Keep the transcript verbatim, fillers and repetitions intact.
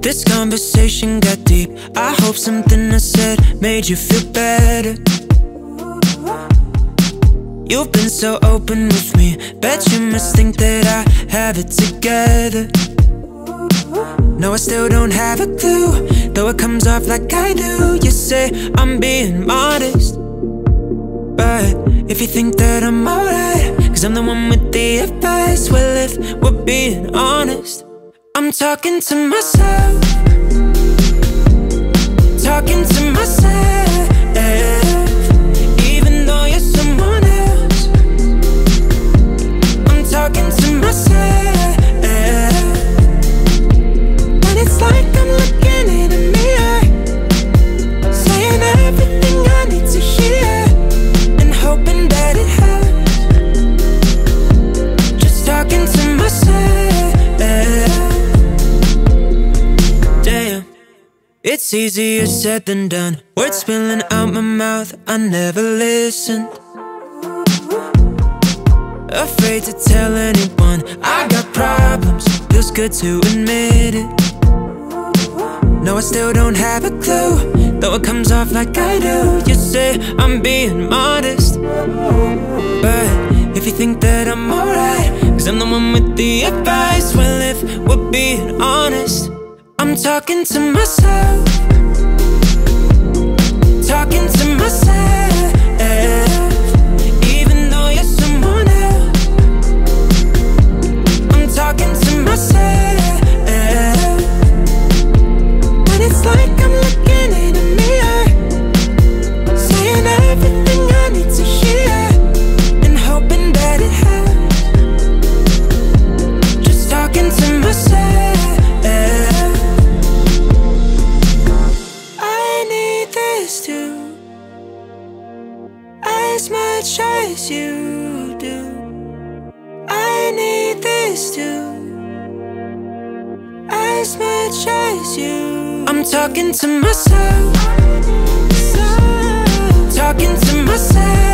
This conversation got deep. I hope something I said made you feel better. You've been so open with me. Bet you must think that I have it together. No, I still don't have a clue, though it comes off like I do. You say I'm being modest, but if you think that I'm alright, 'cause I'm the one with the advice. Well, if we're being honest, I'm talking to myself, talking to myself. Even though you're someone else, I'm talking to myself. And it's like I'm looking in a mirror, saying everything I need to hear, and hoping that it helps. Just talking to myself. It's easier said than done. Words spilling out my mouth, I never listened. Afraid to tell anyone I got problems, feels good to admit it. No, I still don't have a clue, though it comes off like I do. You say I'm being modest, but if you think that I'm alright, 'cause I'm the one with the advice. Well, if we're being honest, I'm talking to myself, talking to myself. Even though you're someone else, I'm talking to myself. And it's like I'm looking in a mirror, saying everything I need to hear, and hoping that it helps. Just talking to myself. As much as you do, I need this too. As much as you, I'm talking to myself, talking to myself.